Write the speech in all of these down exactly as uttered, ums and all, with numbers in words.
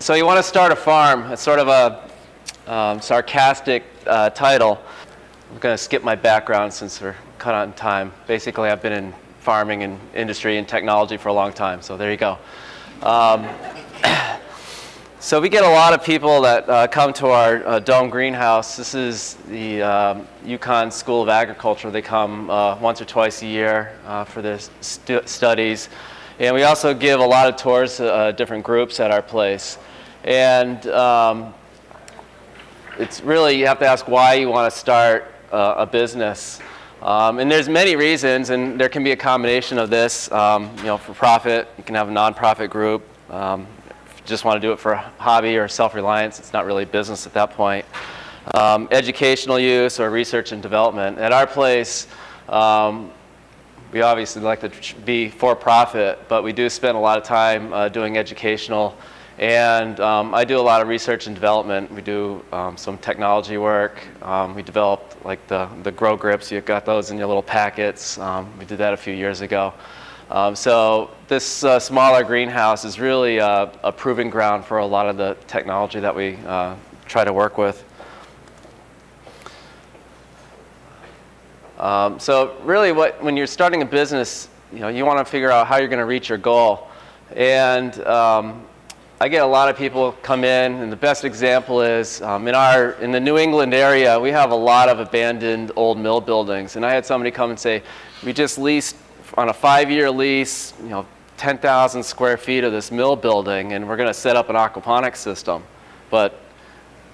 So you want to start a farm. It's sort of a um, sarcastic uh, title. I'm going to skip my background since we're cut on time. Basically, I've been in farming and industry and technology for a long time, so there you go. Um, so we get a lot of people that uh, come to our uh, dome greenhouse. This is the um, UConn School of Agriculture. They come uh, once or twice a year uh, for their stu studies. And we also give a lot of tours to uh, different groups at our place. And um, it's really, you have to ask why you want to start uh, a business. Um, and there's many reasons, and there can be a combination of this. Um, you know, for profit, you can have a nonprofit group. Um, if you just want to do it for a hobby or self-reliance, it's not really business at that point. Um, educational use or research and development. At our place, um, we obviously like to be for-profit, but we do spend a lot of time uh, doing educational. And um, I do a lot of research and development. We do um, some technology work. Um, we developed like the, the GrowGrips. You've got those in your little packets. Um, we did that a few years ago. Um, so this uh, smaller greenhouse is really a, a proving ground for a lot of the technology that we uh, try to work with. Um, so really, what, when you're starting a business, you know, you want to figure out how you're going to reach your goal. And um, I get a lot of people come in, and the best example is um, in our in the New England area, we have a lot of abandoned old mill buildings. And I had somebody come and say, we just leased on a five-year lease, you know, ten thousand square feet of this mill building, and we're going to set up an aquaponics system. But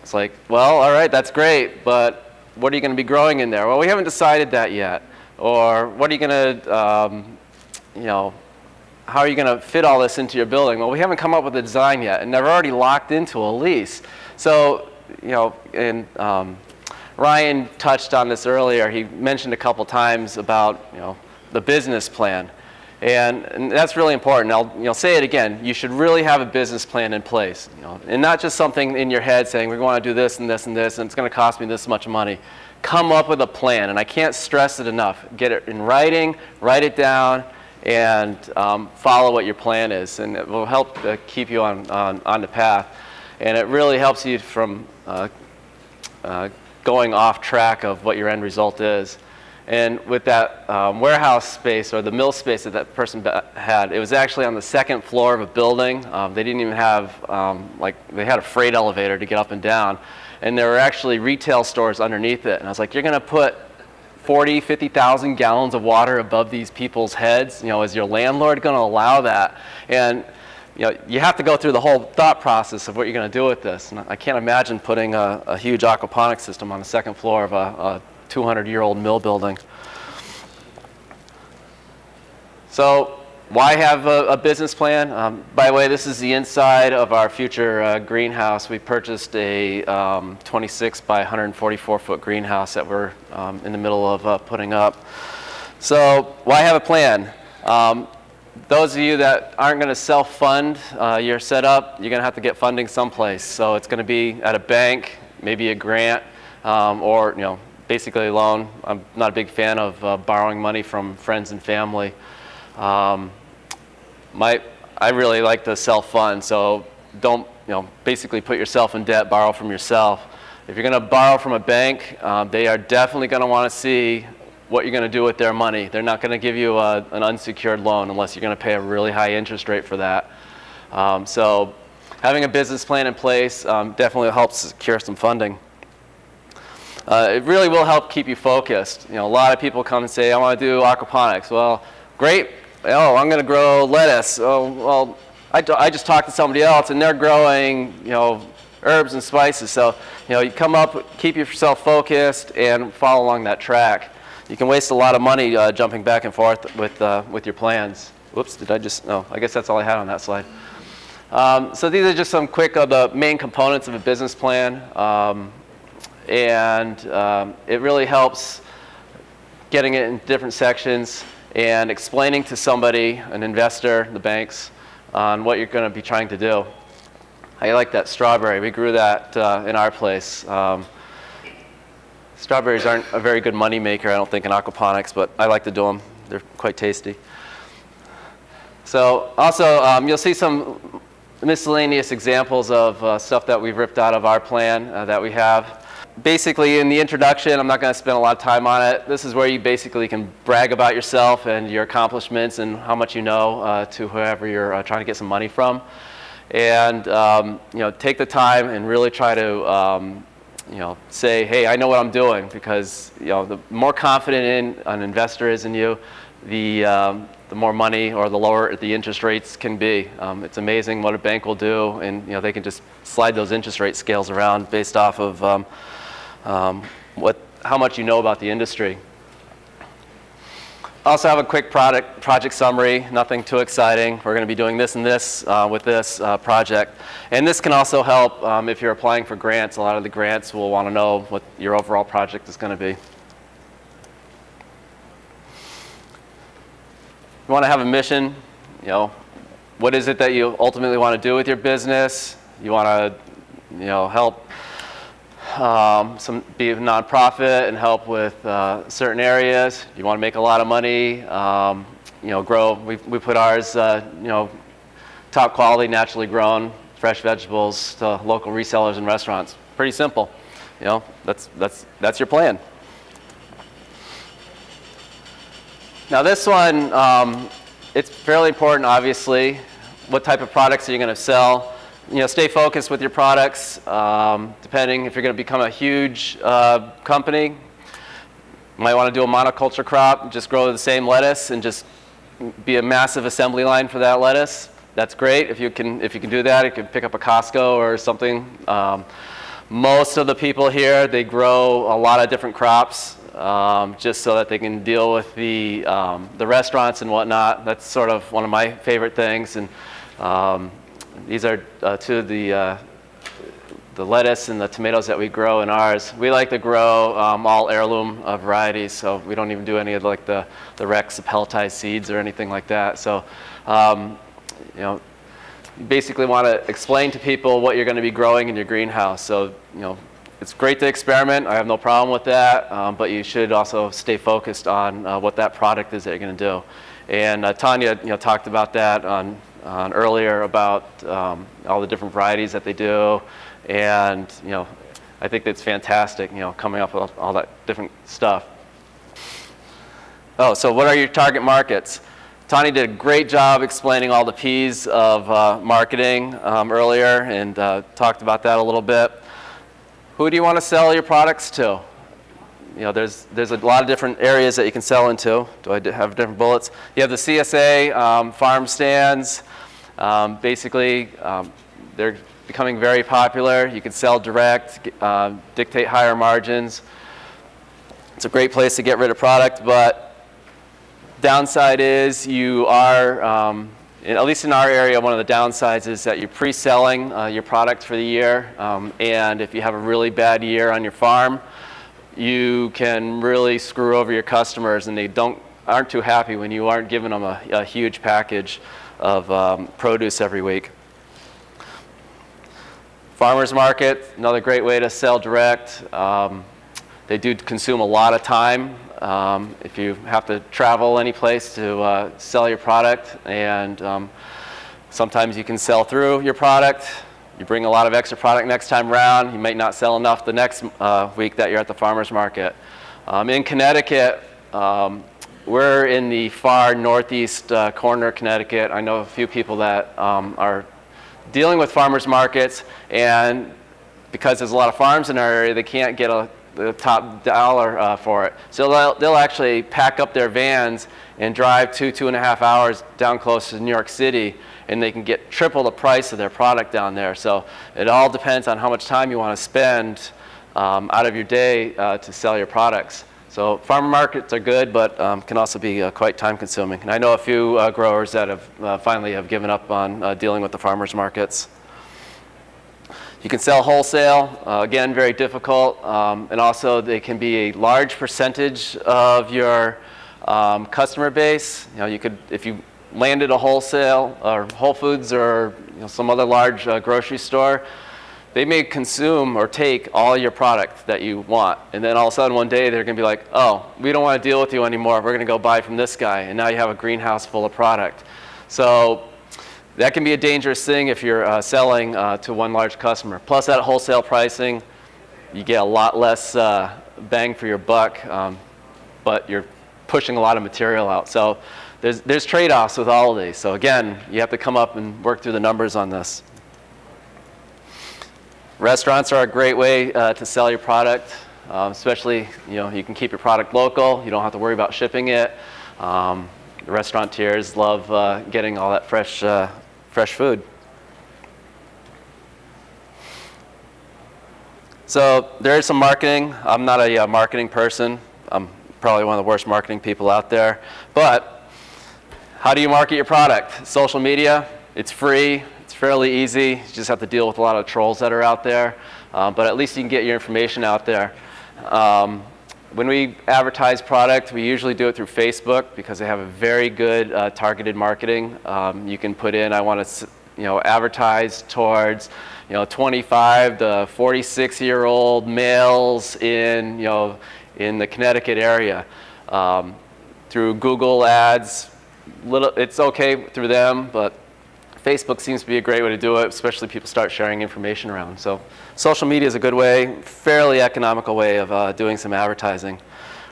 it's like, well, all right, that's great, but what are you going to be growing in there? Well, we haven't decided that yet. Or what are you going to, um, you know, how are you going to fit all this into your building? Well, we haven't come up with a design yet, and they're already locked into a lease. So, you know, and um, Ryan touched on this earlier. He mentioned a couple times about, you know, the business plan. And, and that's really important. I'll you know, say it again. You should really have a business plan in place, you know, and not just something in your head saying, we want to do this and this and this, and it's going to cost me this much money. Come up with a plan, and I can't stress it enough. Get it in writing, write it down, and um, follow what your plan is, and it will help uh, keep you on, on, on the path. And it really helps you from uh, uh, going off track of what your end result is. And with that um, warehouse space or the mill space that that person had, it was actually on the second floor of a building. Um, they didn't even have, um, like, they had a freight elevator to get up and down. And there were actually retail stores underneath it. And I was like, you're going to put forty, fifty thousand gallons of water above these people's heads? You know, is your landlord going to allow that? And you know, you have to go through the whole thought process of what you're going to do with this. And I can't imagine putting a, a huge aquaponics system on the second floor of a two hundred year old mill building. So why have a, a business plan? Um, by the way, this is the inside of our future uh, greenhouse. We purchased a um, twenty-six by one hundred forty-four foot greenhouse that we're um, in the middle of uh, putting up. So why have a plan? Um, those of you that aren't going to self-fund uh, your setup, you're going to have to get funding someplace. So it's going to be at a bank, maybe a grant, um, or you know, basically a loan. I'm not a big fan of uh, borrowing money from friends and family. Um, my, I really like to self-fund, so don't, you know, basically put yourself in debt, borrow from yourself. If you're going to borrow from a bank, uh, they are definitely going to want to see what you're going to do with their money. They're not going to give you a, an unsecured loan unless you're going to pay a really high interest rate for that. Um, so having a business plan in place um, definitely helps secure some funding. Uh, it really will help keep you focused. You know, a lot of people come and say, I want to do aquaponics. Well, great. Oh, I'm going to grow lettuce. Oh, well, I, I just talked to somebody else, and they're growing, you know, herbs and spices. So, you know, you come up, keep yourself focused, and follow along that track. You can waste a lot of money uh, jumping back and forth with, uh, with your plans. Whoops, did I just, no, I guess that's all I had on that slide. Um, so these are just some quick of the main components of a business plan. Um, and um, it really helps getting it in different sections and explaining to somebody, an investor, the banks, on what you're going to be trying to do. I like that strawberry. We grew that uh, in our place. Um, strawberries aren't a very good money maker, I don't think, in aquaponics, but I like to do them. They're quite tasty. So also, um, you'll see some miscellaneous examples of uh, stuff that we've ripped out of our plan uh, that we have. Basically, in the introduction, I'm not going to spend a lot of time on it. This is where you basically can brag about yourself and your accomplishments and how much you know uh, to whoever you're uh, trying to get some money from. And um, you know, take the time and really try to um, you know, say, hey, I know what I'm doing, because you know, the more confident in, an investor is in you, the, um, the more money or the lower the interest rates can be. Um, it's amazing what a bank will do, and you know, they can just slide those interest rate scales around based off of um, um, what, how much you know about the industry. I also have a quick product, project summary, nothing too exciting. We're going to be doing this and this uh, with this uh, project. And this can also help um, if you're applying for grants. A lot of the grants will want to know what your overall project is going to be. You want to have a mission, you know, what is it that you ultimately want to do with your business? You want to, you know, help um, some, be a nonprofit and help with uh, certain areas. You want to make a lot of money, um, you know, grow. We, we put ours, uh, you know, top quality, naturally grown, fresh vegetables to local resellers and restaurants. Pretty simple, you know, that's, that's, that's your plan. Now this one, um, it's fairly important, obviously. What type of products are you going to sell? You know, stay focused with your products. Um, depending if you're going to become a huge uh, company, you might want to do a monoculture crop, just grow the same lettuce and just be a massive assembly line for that lettuce. That's great if you can if you can do that. You can pick up a Costco or something. Um, most of the people here, they grow a lot of different crops. Um, just so that they can deal with the, um, the restaurants and whatnot. That's sort of one of my favorite things. And um, these are uh, two of the, uh, the lettuce and the tomatoes that we grow in ours. We like to grow um, all heirloom uh, varieties, so we don't even do any of like the, the Rex pelletized seeds or anything like that. So um, you know, you basically want to explain to people what you're going to be growing in your greenhouse. So you know, it's great to experiment. I have no problem with that, um, but you should also stay focused on uh, what that product is that you're going to do. And uh, Tanya, you know, talked about that on, on earlier about um, all the different varieties that they do, and you know, I think that's fantastic. You know, coming up with all that different stuff. Oh, so what are your target markets? Tanya did a great job explaining all the P's of uh, marketing um, earlier, and uh, talked about that a little bit. Who do you want to sell your products to? You know, there's, there's a lot of different areas that you can sell into. Do I have different bullets? You have the C S A, um, farm stands. Um, basically, um, they're becoming very popular. You can sell direct, uh, dictate higher margins. It's a great place to get rid of product, but downside is you are, um, at least in our area, one of the downsides is that you're pre-selling uh, your product for the year, um, and if you have a really bad year on your farm, you can really screw over your customers, and they don't, aren't too happy when you aren't giving them a, a huge package of um, produce every week. Farmers market, another great way to sell direct. Um, they do consume a lot of time. Um, if you have to travel any place to uh, sell your product, and um, sometimes you can sell through your product. You bring a lot of extra product next time around. You might not sell enough the next uh, week that you're at the farmer's market. Um, in Connecticut, um, we're in the far northeast uh, corner of Connecticut. I know a few people that um, are dealing with farmers markets, and because there's a lot of farms in our area, they can't get a the top dollar uh, for it. So they'll, they'll actually pack up their vans and drive two, two and a half hours down close to New York City, and they can get triple the price of their product down there. So it all depends on how much time you want to spend um, out of your day uh, to sell your products. So farmer markets are good, but um, can also be uh, quite time consuming. And I know a few uh, growers that have uh, finally have given up on uh, dealing with the farmers markets. You can sell wholesale, uh, again, very difficult, um, and also they can be a large percentage of your um, customer base. You know, you could, if you landed a wholesale or Whole Foods or you know, some other large uh, grocery store, they may consume or take all your product that you want, and then all of a sudden one day they're going to be like, oh, we don't want to deal with you anymore, we're going to go buy from this guy, and now you have a greenhouse full of product. So That can be a dangerous thing if you're uh, selling uh, to one large customer. Plus that wholesale pricing, you get a lot less uh, bang for your buck, um, but you're pushing a lot of material out. So there's, there's trade-offs with all of these. So again, you have to come up and work through the numbers on this. Restaurants are a great way uh, to sell your product, um, especially, you know, you can keep your product local. You don't have to worry about shipping it. Um, the restaurateurs love uh, getting all that fresh, uh, fresh food. So there is some marketing. I'm not a uh, marketing person. I'm probably one of the worst marketing people out there. But how do you market your product? Social media, it's free. It's fairly easy. You just have to deal with a lot of trolls that are out there. Um, but at least you can get your information out there. Um, when we advertise product, we usually do it through Facebook because they have a very good uh, targeted marketing. Um, you can put in, I want to, you know, advertise towards, you know, twenty-five to forty-six year old males in, you know, in the Connecticut area. Um, through Google ads, little, it's okay through them, but Facebook seems to be a great way to do it, especially people start sharing information around. So social media is a good way, fairly economical way of uh, doing some advertising.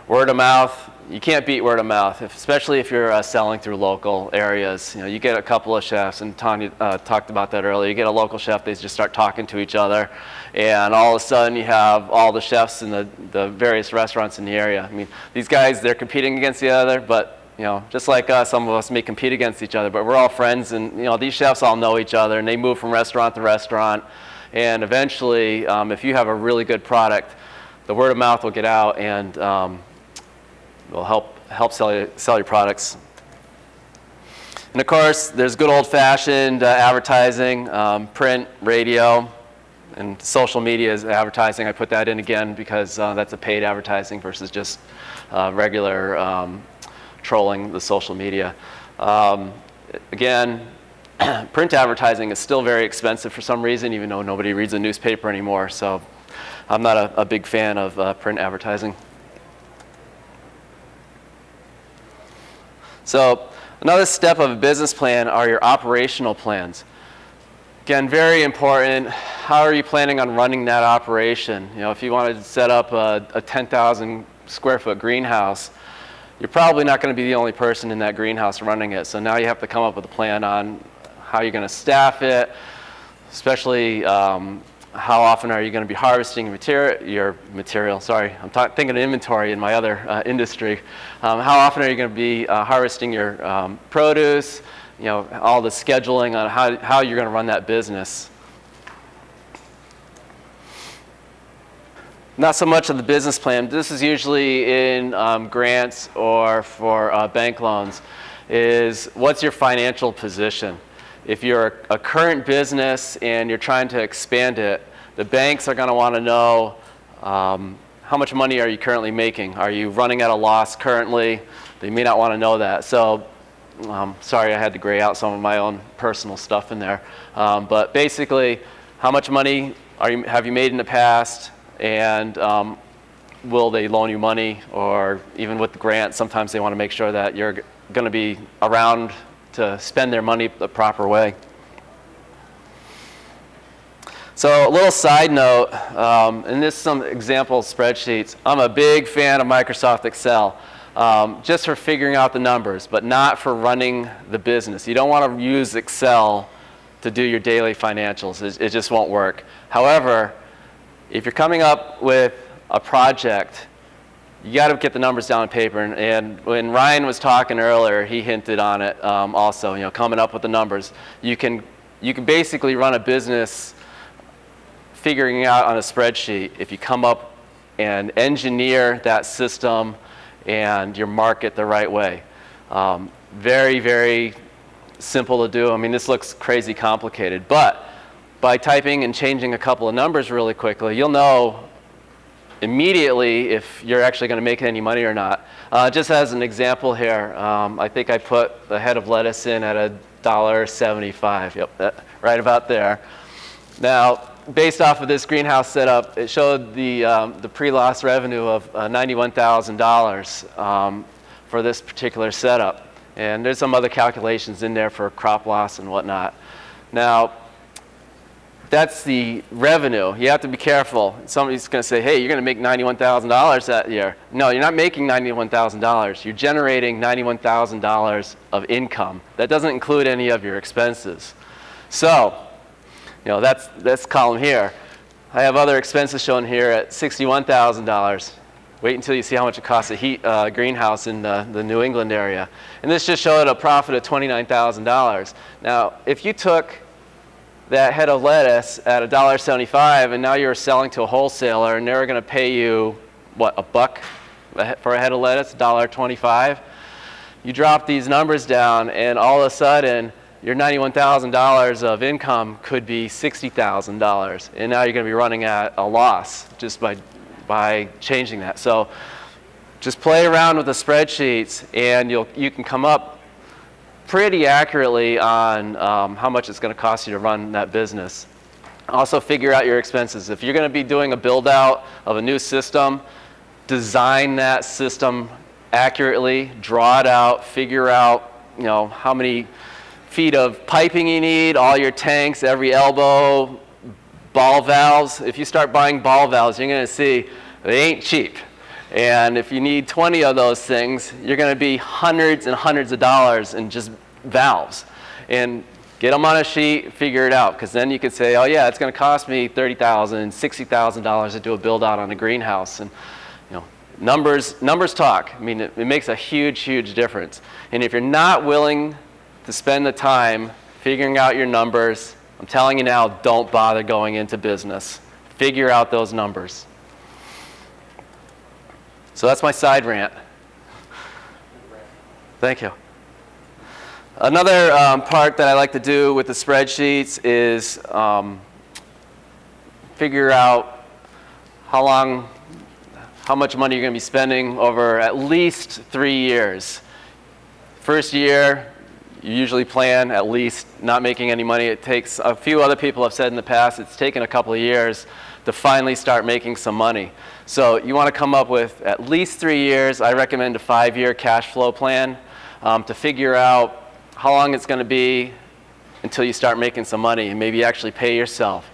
Word of mouth, you can't beat word of mouth, if, especially if you're uh, selling through local areas. You know, you get a couple of chefs, and Tanya uh, talked about that earlier. You get a local chef, they just start talking to each other, and all of a sudden you have all the chefs in the, the various restaurants in the area. I mean, these guys, they're competing against the other, but you know, just like us, some of us may compete against each other, but we're all friends, and you know, these chefs all know each other, and they move from restaurant to restaurant, and eventually, um, if you have a really good product, the word of mouth will get out, and um, will help help sell your, sell your products. And of course, there's good old-fashioned uh, advertising, um, print, radio, and social media is advertising. I put that in again because uh, that's a paid advertising versus just uh, regular. Um, trolling the social media. Um, again, print advertising is still very expensive for some reason, even though nobody reads a newspaper anymore. So I'm not a, a big fan of uh, print advertising. So another step of a business plan are your operational plans. Again, very important. How are you planning on running that operation? You know, if you wanted to set up a, a ten thousand square foot greenhouse, you're probably not going to be the only person in that greenhouse running it. So now you have to come up with a plan on how you're going to staff it, especially um, how often are you going to be harvesting material, your material. Sorry, I'm thinking of inventory in my other uh, industry. Um, how often are you going to be uh, harvesting your um, produce, you know, all the scheduling on how, how you're going to run that business. Not so much of the business plan. This is usually in um, grants or for uh, bank loans, is what's your financial position? If you're a, a current business and you're trying to expand it, the banks are going to want to know um, how much money are you currently making? Are you running at a loss currently? They may not want to know that. So, um, sorry, I had to gray out some of my own personal stuff in there. Um, but basically, how much money are you, have you made in the past? And um, will they loan you money, or even with the grant, sometimes they want to make sure that you're going to be around to spend their money the proper way. So a little side note, um, and this is some example spreadsheets. I'm a big fan of Microsoft Excel, um, just for figuring out the numbers, but not for running the business. You don't want to use Excel to do your daily financials. It, it just won't work. However, if you're coming up with a project, you got to get the numbers down on paper. And, and when Ryan was talking earlier, he hinted on it um, also. You know, coming up with the numbers, you can you can basically run a business figuring out on a spreadsheet if you come up and engineer that system and your market the right way. Um, very very simple to do. I mean, this looks crazy complicated, but by typing and changing a couple of numbers really quickly, you'll know immediately if you're actually going to make any money or not. Uh, just as an example here, um, I think I put the head of lettuce in at a dollar seventy-five. Yep, that, right about there. Now, based off of this greenhouse setup, it showed the, um, the pre-loss revenue of uh, ninety-one thousand dollars um, for this particular setup. And there's some other calculations in there for crop loss and whatnot. Now, that's the revenue. You have to be careful. Somebody's going to say, hey, you're going to make ninety-one thousand dollars that year. No, you're not making ninety-one thousand dollars. You're generating ninety-one thousand dollars of income. That doesn't include any of your expenses. So, you know, that's this column here. I have other expenses shown here at sixty-one thousand dollars. Wait until you see how much it costs to heat a uh, greenhouse in the, the New England area. And this just showed a profit of twenty-nine thousand dollars. Now, if you took that head of lettuce at a dollar seventy-five and now you're selling to a wholesaler and they're going to pay you, what, a buck for a head of lettuce, a dollar twenty-five, you drop these numbers down and all of a sudden your ninety-one thousand dollars of income could be sixty thousand dollars. And now you're going to be running at a loss just by by changing that. So just play around with the spreadsheets and you'll, you can come up pretty accurately on um, how much it's going to cost you to run that business. Also figure out your expenses. If you're going to be doing a build out of a new system, design that system accurately, draw it out, figure out, you know, how many feet of piping you need, all your tanks, every elbow, ball valves. If you start buying ball valves, you're going to see they ain't cheap. And if you need twenty of those things, you're going to be hundreds and hundreds of dollars in just valves. And get them on a sheet, figure it out, because then you could say, oh yeah, it's going to cost me thirty thousand dollars, sixty thousand dollars to do a build out on a greenhouse. And you know, numbers, numbers talk. I mean, it, it makes a huge, huge difference. And if you're not willing to spend the time figuring out your numbers, I'm telling you now, don't bother going into business. Figure out those numbers. So that's my side rant. Thank you. Another um, part that I like to do with the spreadsheets is um, figure out how long, how much money you're going to be spending over at least three years. First year, you usually plan at least not making any money. It takes, a few other people have said in the past, it's taken a couple of years to finally start making some money. So you want to come up with at least three years. I recommend a five-year cash flow plan um, to figure out how long it's going to be until you start making some money and maybe actually pay yourself.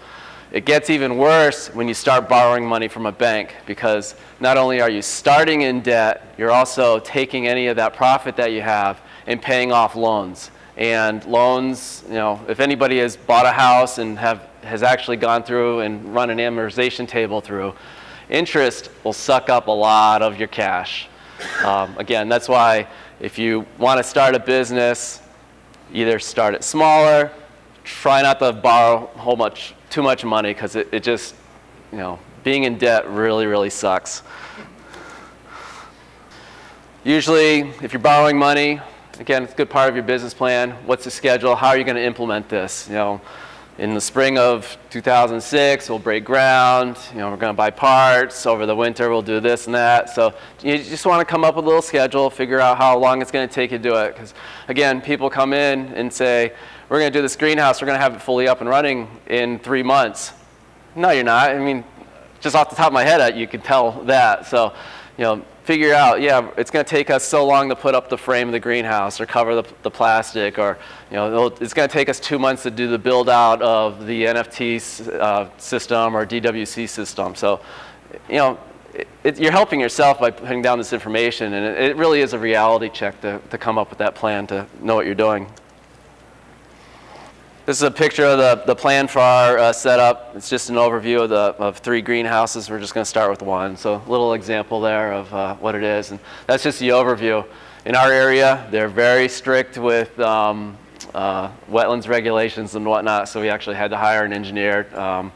It gets even worse when you start borrowing money from a bank, because not only are you starting in debt, you're also taking any of that profit that you have and paying off loans. And loans, you know, if anybody has bought a house and have, has actually gone through and run an amortization table through, interest will suck up a lot of your cash. Um, again, that's why if you want to start a business, either start it smaller, try not to borrow whole much, too much money, because it, it just, you know, being in debt really, really sucks. Usually, if you're borrowing money, again, it's a good part of your business plan. What's the schedule? How are you going to implement this? You know, in the spring of two thousand six, we'll break ground. You know, we're going to buy parts. Over the winter, we'll do this and that. So you just want to come up with a little schedule, figure out how long it's going to take you to do it. Because again, people come in and say, we're going to do this greenhouse. We're going to have it fully up and running in three months. No, you're not. I mean, just off the top of my head, you can tell that. So, you know, figure out, yeah, it's going to take us so long to put up the frame of the greenhouse or cover the, the plastic, or, you know, it's going to take us two months to do the build out of the N F T uh, system or D W C system. So, you know, it, it, you're helping yourself by putting down this information, and it, it really is a reality check to, to come up with that plan to know what you're doing. This is a picture of the, the plan for our uh, setup. It's just an overview of, the, of three greenhouses. We're just going to start with one. So a little example there of uh, what it is. And that's just the overview. In our area, they're very strict with um, uh, wetlands regulations and whatnot. So we actually had to hire an engineer um,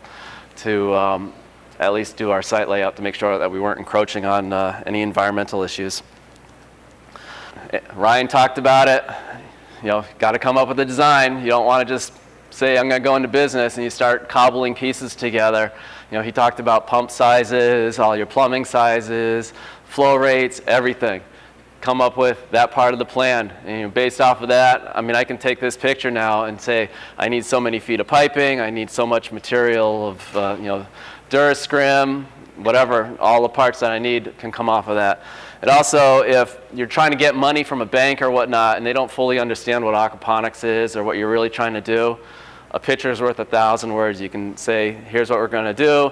to um, at least do our site layout to make sure that we weren't encroaching on uh, any environmental issues. Ryan talked about it. You know, got to come up with a design. You don't want to just say, I'm going to go into business, and you start cobbling pieces together. You know, he talked about pump sizes, all your plumbing sizes, flow rates, everything. Come up with that part of the plan. And, you know, based off of that, I mean, I can take this picture now and say, I need so many feet of piping, I need so much material of, uh, you know, DuraScrim, whatever, all the parts that I need can come off of that. It also, if you're trying to get money from a bank or whatnot and they don't fully understand what aquaponics is or what you're really trying to do, a picture's worth a thousand words. You can say, here's what we're going to do.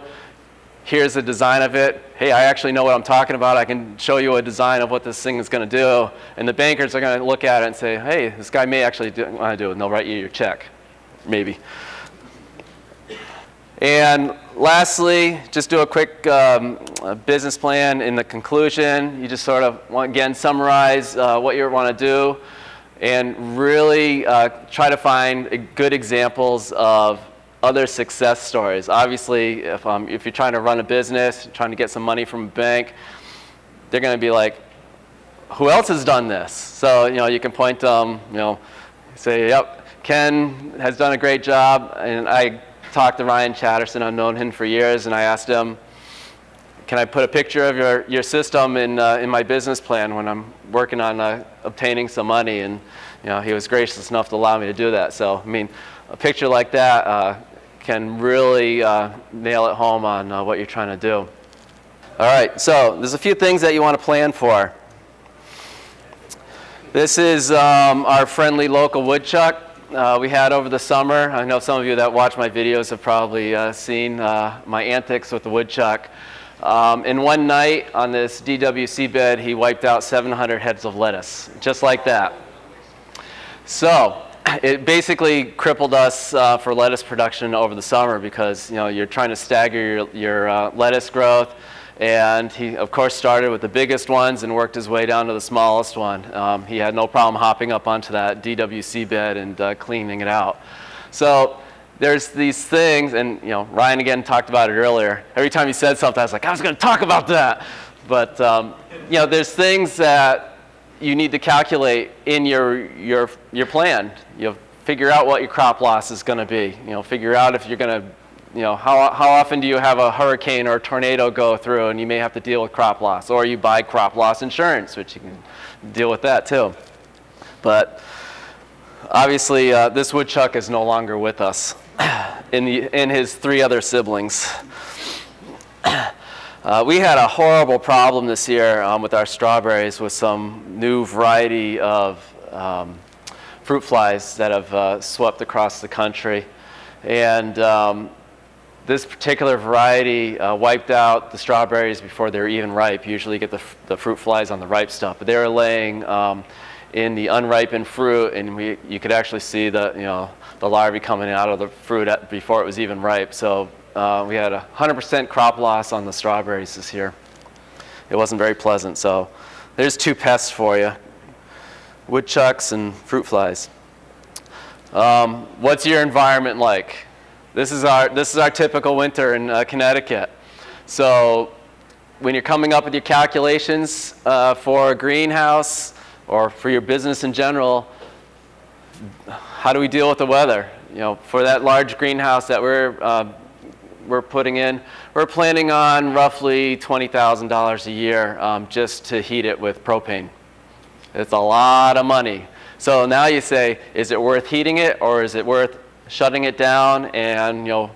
Here's the design of it. Hey, I actually know what I'm talking about. I can show you a design of what this thing is going to do. And the bankers are going to look at it and say, hey, this guy may actually want to do it. And they'll write you your check, maybe. And lastly, just do a quick um, business plan in the conclusion. You just sort of, want, again, summarize uh, what you want to do and really uh, try to find good examples of other success stories. Obviously, if, um, if you're trying to run a business, trying to get some money from a bank, they're going to be like, who else has done this? So, you know, you can point to them, you know, say, yep, Ken has done a great job. And I talked to Ryan Chatterson. I've known him for years. And I asked him, can I put a picture of your, your system in, uh, in my business plan when I'm working on uh, obtaining some money? And, you know, he was gracious enough to allow me to do that. So, I mean, a picture like that uh, can really uh, nail it home on uh, what you're trying to do. All right, so there's a few things that you want to plan for. This is um, our friendly local woodchuck uh, we had over the summer. I know some of you that watch my videos have probably uh, seen uh, my antics with the woodchuck. Um, in one night on this D W C bed, he wiped out seven hundred heads of lettuce, just like that. So it basically crippled us uh, for lettuce production over the summer because, you know, you're trying to stagger your, your uh, lettuce growth. And he, of course, started with the biggest ones and worked his way down to the smallest one. Um, he had no problem hopping up onto that D W C bed and uh, cleaning it out. So there's these things, and, you know, Ryan again talked about it earlier. Every time he said something, I was like, I was going to talk about that. But, um, you know, there's things that you need to calculate in your, your, your plan. You know, figure out what your crop loss is going to be. You know, figure out if you're going to, you know, how, how often do you have a hurricane or a tornado go through and you may have to deal with crop loss. Or you buy crop loss insurance, which you can deal with that too. But obviously, uh, this woodchuck is no longer with us in, the, in his three other siblings. Uh, we had a horrible problem this year um, with our strawberries with some new variety of um, fruit flies that have uh, swept across the country. And um, this particular variety uh, wiped out the strawberries before they were even ripe. You usually get the, the fruit flies on the ripe stuff. But they were laying um, in the unripened fruit, and we, you could actually see the, you know, the larvae coming out of the fruit at, before it was even ripe. So Uh, we had a one hundred percent crop loss on the strawberries this year. It wasn't very pleasant. So there's two pests for you, woodchucks and fruit flies. Um, what's your environment like? This is our, this is our typical winter in uh, Connecticut. So when you're coming up with your calculations uh, for a greenhouse or for your business in general, how do we deal with the weather? You know, for that large greenhouse that we're uh, we're putting in, we're planning on roughly twenty thousand dollars a year um, just to heat it with propane. It's a lot of money. So now you say, is it worth heating it or is it worth shutting it down and, you know,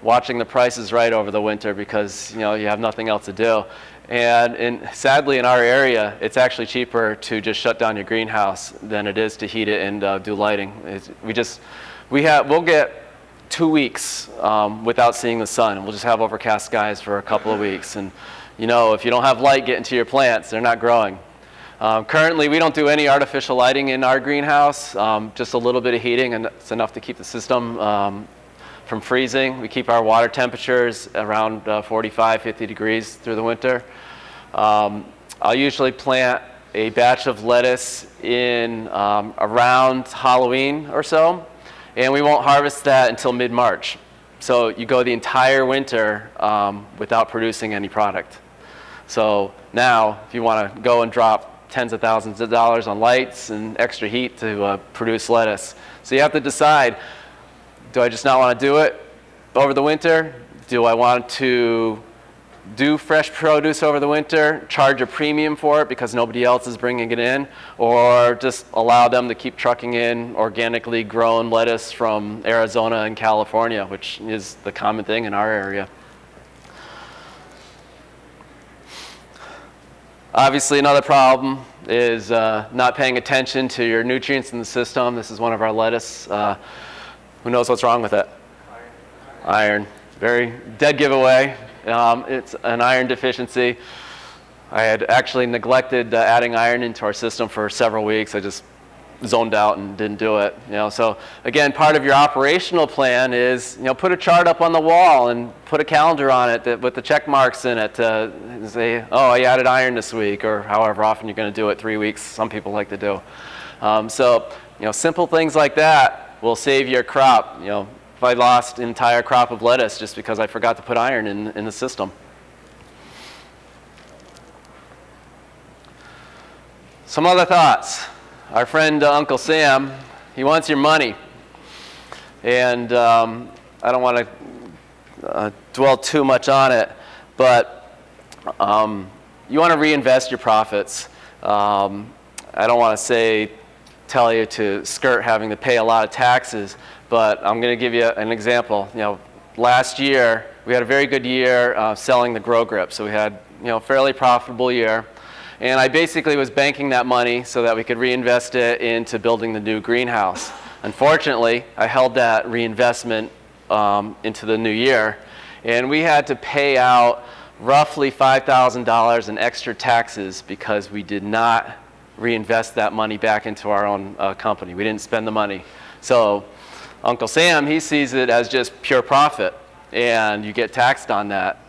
watching the prices right over the winter because, you know, you have nothing else to do. And in, sadly, in our area, it's actually cheaper to just shut down your greenhouse than it is to heat it and uh, do lighting. It's, we just, we have, we'll get two weeks um, without seeing the sun, and we'll just have overcast skies for a couple of weeks. And, you know, if you don't have light getting to your plants, they're not growing. Um, currently, we don't do any artificial lighting in our greenhouse, um, just a little bit of heating, and it's enough to keep the system um, from freezing. We keep our water temperatures around uh, forty-five, fifty degrees through the winter. Um, I'll usually plant a batch of lettuce in um, around Halloween or so. And we won't harvest that until mid-March. So you go the entire winter um, without producing any product. So now, if you want to go and drop tens of thousands of dollars on lights and extra heat to uh, produce lettuce. So you have to decide, do I just not want to do it over the winter? Do I want to do fresh produce over the winter, charge a premium for it because nobody else is bringing it in, or just allow them to keep trucking in organically grown lettuce from Arizona and California, which is the common thing in our area. Obviously, another problem is uh, not paying attention to your nutrients in the system. This is one of our lettuce. Uh, who knows what's wrong with it? Iron. Iron. Very dead giveaway. Um, it's an iron deficiency. I had actually neglected uh, adding iron into our system for several weeks. I just zoned out and didn't do it. You know, so again, part of your operational plan is, you know, put a chart up on the wall and put a calendar on it that, with the check marks in it to say, oh, I added iron this week, or however often you're going to do it, three weeks, some people like to do. Um, so, you know, simple things like that will save your crop. You know, if I lost an entire crop of lettuce just because I forgot to put iron in, in the system. Some other thoughts. Our friend uh, Uncle Sam, he wants your money. And um, I don't want to uh, dwell too much on it, but um, you want to reinvest your profits. Um, I don't want to say, tell you to skirt having to pay a lot of taxes, but I'm going to give you an example. You know, last year, we had a very good year uh, selling the GrowGrips. So we had, you know, a fairly profitable year. And I basically was banking that money so that we could reinvest it into building the new greenhouse. Unfortunately, I held that reinvestment um, into the new year. And we had to pay out roughly five thousand dollars in extra taxes because we did not reinvest that money back into our own uh, company. We didn't spend the money. So Uncle Sam, he sees it as just pure profit. And you get taxed on that.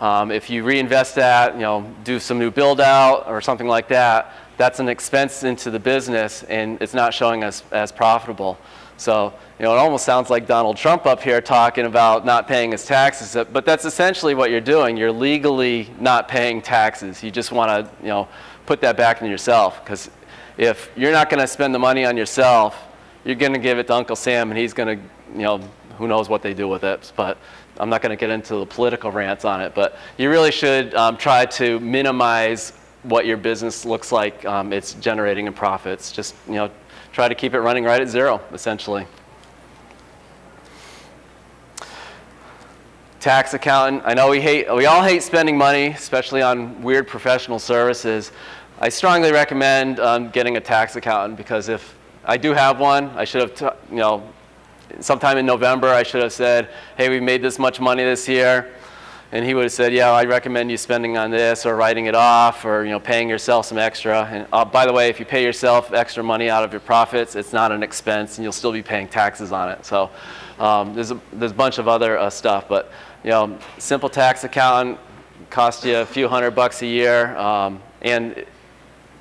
Um, if you reinvest that, you know, do some new build out or something like that, that's an expense into the business and it's not showing us as profitable. So, you know, it almost sounds like Donald Trump up here talking about not paying his taxes, but that's essentially what you're doing. You're legally not paying taxes. You just want to, you know, put that back in yourself, because if you're not going to spend the money on yourself, you're going to give it to Uncle Sam and he's going to, you know, who knows what they do with it, but I'm not going to get into the political rants on it, but you really should um, try to minimize what your business looks like um, it's generating in profits. Just, you know, try to keep it running right at zero, essentially. Tax accountant. I know we hate, we all hate spending money, especially on weird professional services. I strongly recommend um, getting a tax accountant, because if I do have one, I should have, t you know, sometime in November, I should have said, hey, we made this much money this year. And he would have said, yeah, I recommend you spending on this, or writing it off, or, you know, paying yourself some extra. And uh, by the way, if you pay yourself extra money out of your profits, it's not an expense and you'll still be paying taxes on it. So um, there's, a, there's a bunch of other uh, stuff. But, you know, simple tax accountant costs you a few hundred bucks a year. Um, and it,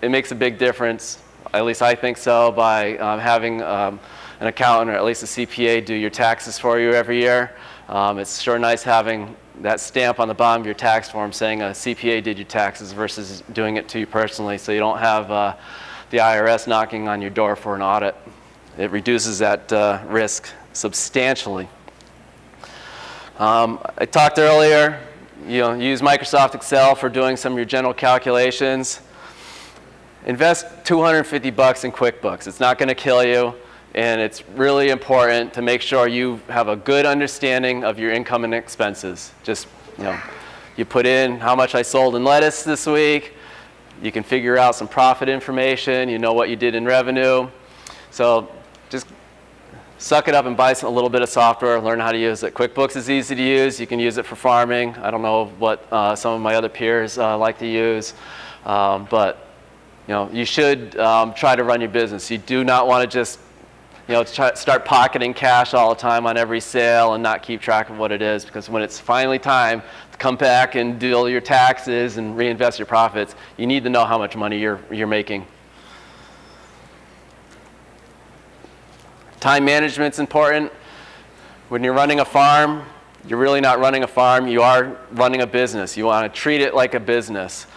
it makes a big difference, at least I think so, by um, having um, an accountant, or at least a C P A, do your taxes for you every year. Um, it's sure nice having that stamp on the bottom of your tax form saying a C P A did your taxes versus doing it to you personally, so you don't have uh, the I R S knocking on your door for an audit. It reduces that uh, risk substantially. Um, I talked earlier, you know, use Microsoft Excel for doing some of your general calculations. Invest two hundred fifty bucks in QuickBooks. It's not going to kill you. And it's really important to make sure you have a good understanding of your income and expenses. Just, you know, you put in how much I sold in lettuce this week. You can figure out some profit information. You know what you did in revenue. So just suck it up and buy a little bit of software. Learn how to use it. QuickBooks is easy to use. You can use it for farming. I don't know what uh, some of my other peers uh, like to use, um, but, you know, you should um, try to run your business. You do not want to just, you know, try, start pocketing cash all the time on every sale and not keep track of what it is, because when it's finally time to come back and deal your taxes and reinvest your profits, you need to know how much money you're, you're making. Time management's important. When you're running a farm, you're really not running a farm, you are running a business. You want to treat it like a business.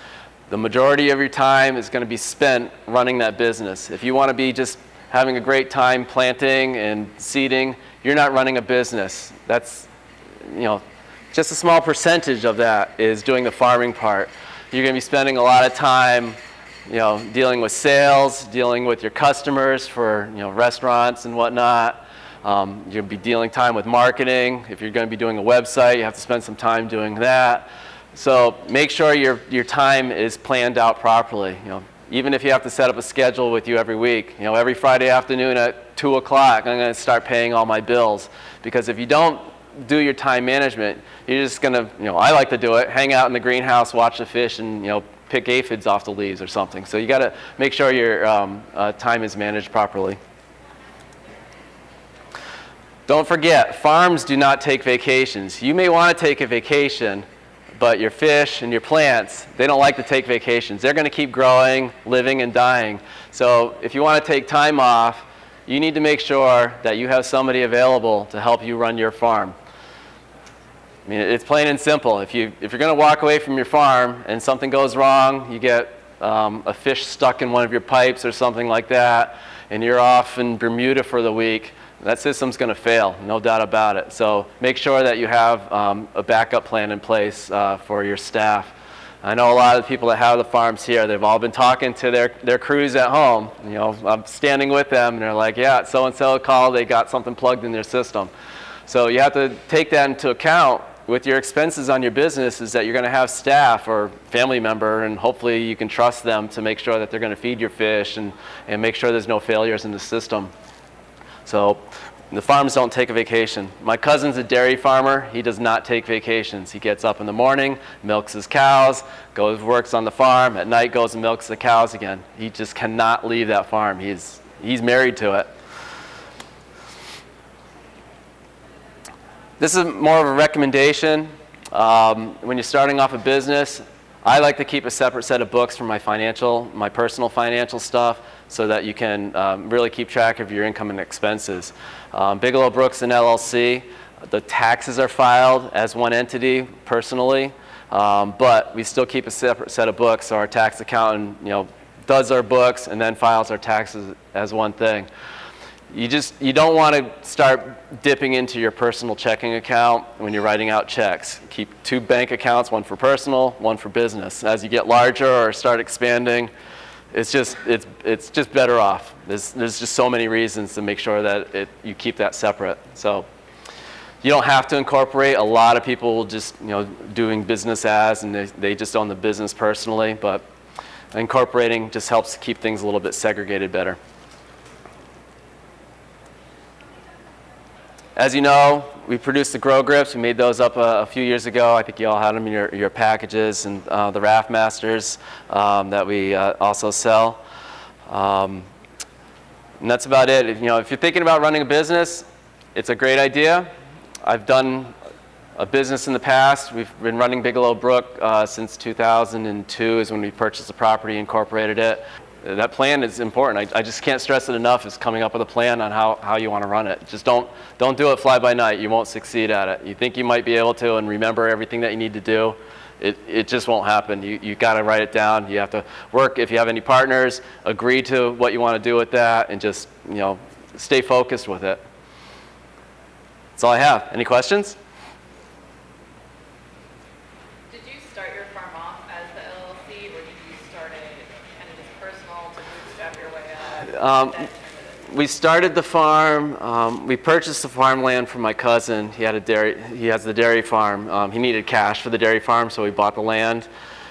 The majority of your time is going to be spent running that business. If you want to be just having a great time planting and seeding, you're not running a business. That's, you know, just a small percentage of that is doing the farming part. You're going to be spending a lot of time, you know, dealing with sales, dealing with your customers for, you know, restaurants and whatnot. Um, you'll be dealing time with marketing. If you're going to be doing a website, you have to spend some time doing that. So make sure your, your time is planned out properly. You know, even if you have to set up a schedule with you every week, you know, every Friday afternoon at two o'clock, I'm going to start paying all my bills. Because if you don't do your time management, you're just going to, you know, I like to do it, hang out in the greenhouse, watch the fish, and, you know, pick aphids off the leaves or something. So you got to make sure your um, uh, time is managed properly. Don't forget, farms do not take vacations. You may want to take a vacation, but your fish and your plants, they don't like to take vacations. They're going to keep growing, living, and dying. So if you want to take time off, you need to make sure that you have somebody available to help you run your farm. I mean, it's plain and simple. If, you, if you're going to walk away from your farm and something goes wrong, you get um, a fish stuck in one of your pipes or something like that, and you're off in Bermuda for the week, that system's going to fail, no doubt about it. So make sure that you have um, a backup plan in place uh, for your staff. I know a lot of the people that have the farms here, they've all been talking to their, their crews at home. You know, I'm standing with them, and they're like, yeah, so-and-so called, they got something plugged in their system. So you have to take that into account with your expenses on your business, is that you're going to have staff or family member, and hopefully you can trust them to make sure that they're going to feed your fish and, and make sure there's no failures in the system. So the farms don't take a vacation. My cousin's a dairy farmer. He does not take vacations. He gets up in the morning, milks his cows, goes works on the farm, at night goes and milks the cows again. He just cannot leave that farm. He's, he's married to it. This is more of a recommendation. Um, when you're starting off a business, I like to keep a separate set of books for my financial, my personal financial stuff, so that you can um, really keep track of your income and expenses. Um, Bigelow Brook's an L L C. The taxes are filed as one entity personally, um, but we still keep a separate set of books. So our tax accountant, you know, does our books and then files our taxes as one thing. You just, you don't want to start dipping into your personal checking account when you're writing out checks. Keep two bank accounts, one for personal, one for business. As you get larger or start expanding, it's just, it's, it's just better off. There's, there's just so many reasons to make sure that it, you keep that separate. So you don't have to incorporate. A lot of people will just, you know, doing business as, and they, they just own the business personally, but incorporating just helps keep things a little bit segregated better. As you know, we produced the GrowGrips. We made those up a, a few years ago. I think you all had them in your, your packages, and uh, the Raft Masters um, that we uh, also sell. Um, and that's about it. If, you know, if you're thinking about running a business, it's a great idea. I've done a business in the past. We've been running Bigelow Brook uh, since two thousand two is when we purchased the property, incorporated it. That plan is important. I, I just can't stress it enough, is coming up with a plan on how, how you want to run it. Just don't, don't do it fly by night. You won't succeed at it. You think you might be able to and remember everything that you need to do. It, it just won't happen. You, you got to write it down. You have to work, if you have any partners, agree to what you want to do with that, and just, you know, stay focused with it. That's all I have. Any questions? Um, we started the farm. Um, we purchased the farmland from my cousin. He had a dairy. He has the dairy farm. Um, he needed cash for the dairy farm, so we bought the land,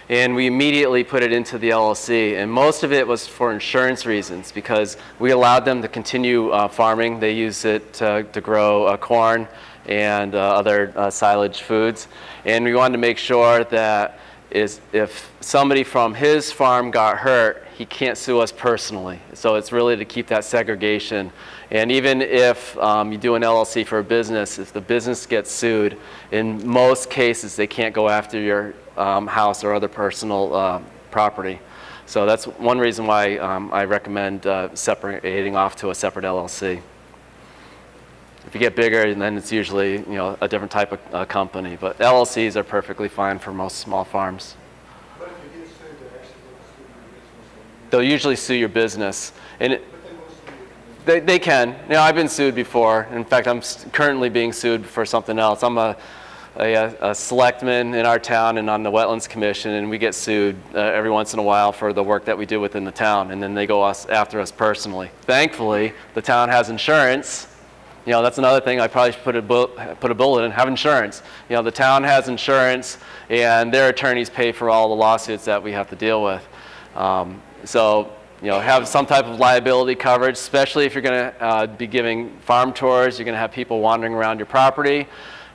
and we immediately put it into the L L C. And most of it was for insurance reasons, because we allowed them to continue uh, farming. They use it to, to grow uh, corn and uh, other uh, silage foods, and we wanted to make sure that is if somebody from his farm got hurt, he can't sue us personally. So it's really to keep that segregation. And even if um, you do an L L C for a business, if the business gets sued, in most cases they can't go after your um, house or other personal uh, property. So that's one reason why um, I recommend uh, separating off to a separate L L C. If you get bigger, then it's usually, you know, a different type of uh, company. But L L Cs are perfectly fine for most small farms. They'll usually sue your business, and it, they, they can. You know, I've been sued before. In fact, I'm currently being sued for something else. I'm a, a, a selectman in our town and on the Wetlands Commission, and we get sued uh, every once in a while for the work that we do within the town, and then they go us, after us personally. Thankfully, the town has insurance. You know, that's another thing I probably should put a, bu put a bullet in, have insurance. You know, the town has insurance, and their attorneys pay for all the lawsuits that we have to deal with. Um, so, you know, have some type of liability coverage, especially if you're going to uh, be giving farm tours. You're going to have people wandering around your property.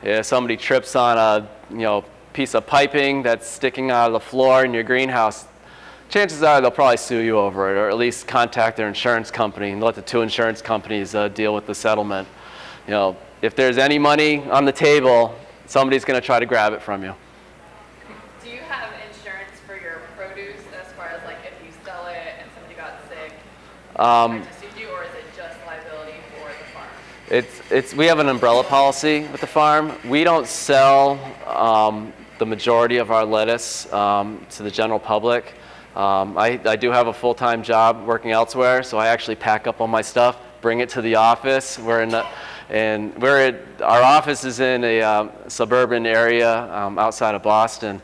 If somebody trips on a, you know, piece of piping that's sticking out of the floor in your greenhouse, chances are they'll probably sue you over it, or at least contact their insurance company and let the two insurance companies uh, deal with the settlement. You know, if there's any money on the table, somebody's going to try to grab it from you. Do you have insurance for your produce as far as like if you sell it and somebody got sick, um, they tried to sue you, or is it just liability for the farm? It's, it's, we have an umbrella policy with the farm. We don't sell um, the majority of our lettuce um, to the general public. Um, I, I do have a full-time job working elsewhere, so I actually pack up all my stuff, bring it to the office. We're in the, and we're at, our office is in a um, suburban area um, outside of Boston,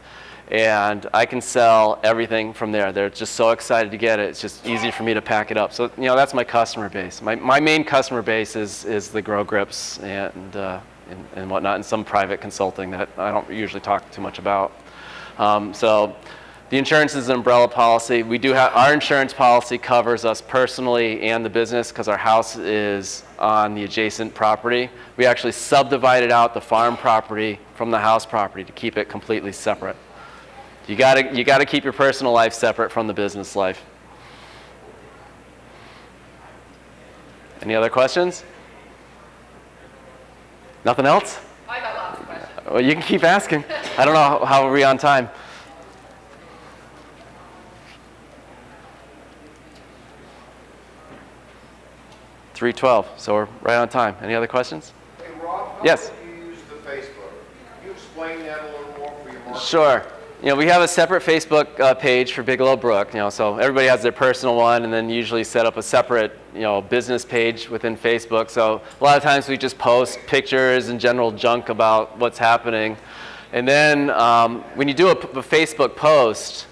and I can sell everything from there. They're just so excited to get it. It's just easy for me to pack it up. So, you know, that's my customer base. My, my main customer base is, is the GrowGrips and, uh, and, and whatnot, and some private consulting that I don't usually talk too much about. Um, so. The insurance is an umbrella policy. We do have, our insurance policy covers us personally and the business because our house is on the adjacent property. We actually subdivided out the farm property from the house property to keep it completely separate. You gotta, you gotta keep your personal life separate from the business life. Any other questions? Nothing else? I got lots of questions. Well, you can keep asking. I don't know, how are we on time? three twelve, so we're right on time. Any other questions? Hey, Rob, how yes. do you use the Facebook? Can you explain that a little more for your market? Sure. You know, we have a separate Facebook uh, page for Bigelow Brook. You know, so everybody has their personal one, and then usually set up a separate, you know, business page within Facebook. So a lot of times we just post pictures and general junk about what's happening, and then um, when you do a, a Facebook post,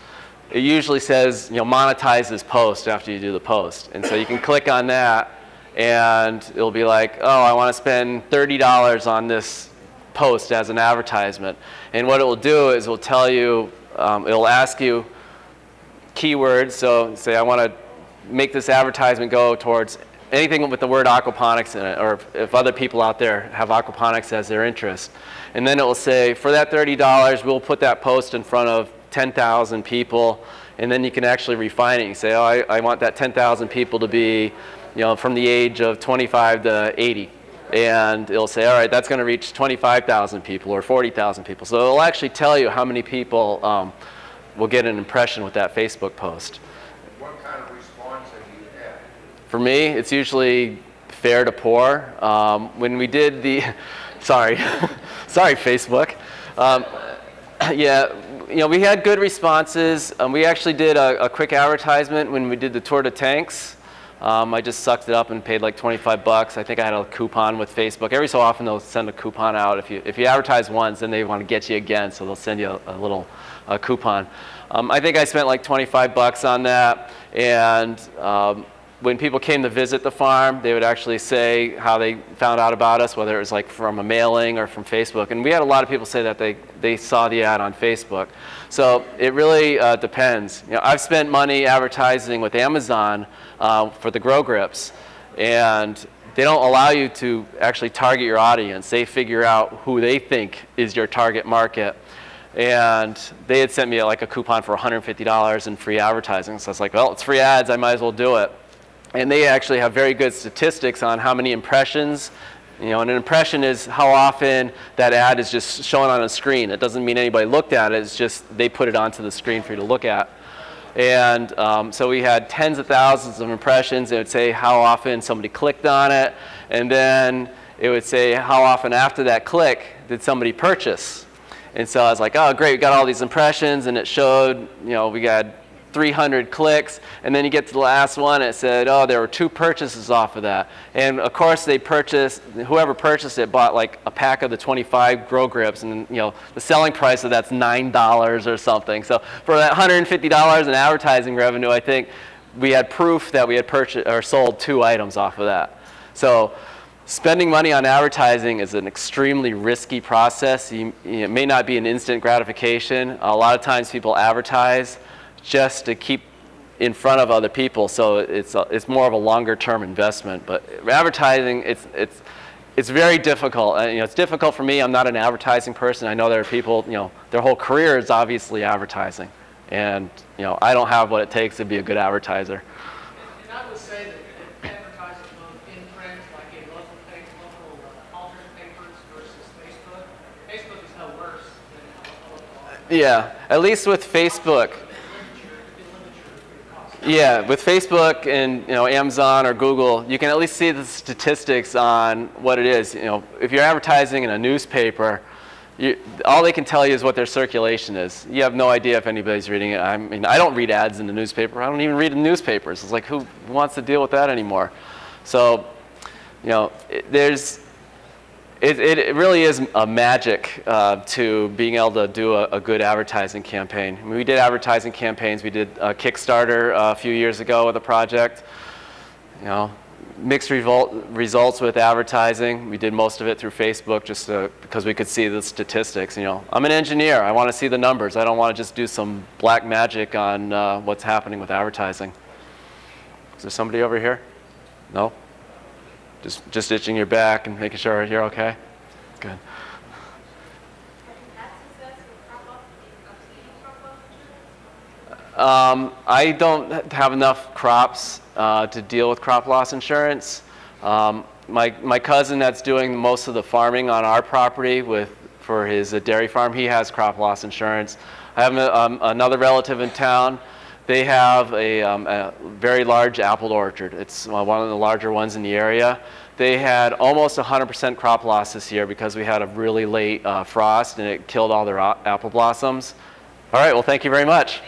it usually says, you know, monetize this post after you do the post, and so you can click on that. And it'll be like, oh, I want to spend thirty dollars on this post as an advertisement. And what it will do is it will tell you, um, it'll ask you keywords. So say I want to make this advertisement go towards anything with the word aquaponics in it, or if, if other people out there have aquaponics as their interest. And then it will say, for that thirty dollars, we'll put that post in front of ten thousand people. And then you can actually refine it. You say, oh, I, I want that ten thousand people to be, you know, from the age of twenty-five to eighty. And it'll say, all right, that's going to reach twenty-five thousand people or forty thousand people. So it'll actually tell you how many people um, will get an impression with that Facebook post. What kind of response have you had? For me, it's usually fair to poor. Um, when we did the, sorry, sorry, Facebook. Um, yeah. You know, we had good responses. Um, we actually did a, a quick advertisement when we did the Tour de Tanks. Um, I just sucked it up and paid like twenty-five bucks. I think I had a coupon with Facebook. Every so often they'll send a coupon out. If you, if you advertise once, then they want to get you again, so they'll send you a, a little uh, coupon. Um, I think I spent like twenty-five bucks on that. And um, when people came to visit the farm, they would actually say how they found out about us, whether it was like from a mailing or from Facebook. And we had a lot of people say that they, they saw the ad on Facebook. So it really uh, depends. You know, I've spent money advertising with Amazon Uh, for the GrowGrips, and they don't allow you to actually target your audience. They figure out who they think is your target market, and they had sent me like a coupon for one hundred fifty dollars in free advertising. So I was like, well, it's free ads, I might as well do it. And they actually have very good statistics on how many impressions. You know, and an impression is how often that ad is just shown on a screen. It doesn't mean anybody looked at it, it's just they put it onto the screen for you to look at. And um, so we had tens of thousands of impressions. It would say how often somebody clicked on it. And then it would say how often after that click did somebody purchase. And so I was like, oh, great, we got all these impressions. And it showed, you know, we got three hundred clicks. And then you get to the last one, it said, oh, there were two purchases off of that. And of course, they purchased, whoever purchased it bought like a pack of the twenty-five GrowGrips. And you know, the selling price of that's nine dollars or something. So for that one hundred fifty dollars in advertising revenue, I think we had proof that we had purchased or sold two items off of that. So Spending money on advertising is an extremely risky process. You, it may not be an instant gratification. A lot of times people advertise just to keep in front of other people, so it's, a, it's more of a longer term investment. But advertising, it's, it's, it's very difficult. Uh, you know, it's difficult for me. I'm not an advertising person. I know there are people, you know, their whole career is obviously advertising. And you know, I don't have what it takes to be a good advertiser. And, and I would say that yeah, at least with Facebook. Yeah, with Facebook and you know Amazon or Google, you can at least see the statistics on what it is. You know, if you're advertising in a newspaper, you, all they can tell you is what their circulation is. You have no idea if anybody's reading it. I mean, I don't read ads in the newspaper. I don't even read the newspapers. It's like, who wants to deal with that anymore? So, you know, it, there's. It, it, it really is a magic uh, to being able to do a, a good advertising campaign. I mean, we did advertising campaigns. We did a Kickstarter uh, a few years ago with a project. You know, mixed results with advertising. We did most of it through Facebook just to, because we could see the statistics. You know, I'm an engineer. I want to see the numbers. I don't want to just do some black magic on uh, what's happening with advertising. Is there somebody over here? No? Just, just itching your back and making sure you're okay? Good. Um, I don't have enough crops uh, to deal with crop loss insurance. Um, my, my cousin that's doing most of the farming on our property with, for his uh, dairy farm, he has crop loss insurance. I have a, um, another relative in town. They have a, um, a very large apple orchard. It's one of the larger ones in the area. They had almost one hundred percent crop loss this year because we had a really late uh, frost and it killed all their apple blossoms. All right, well, thank you very much.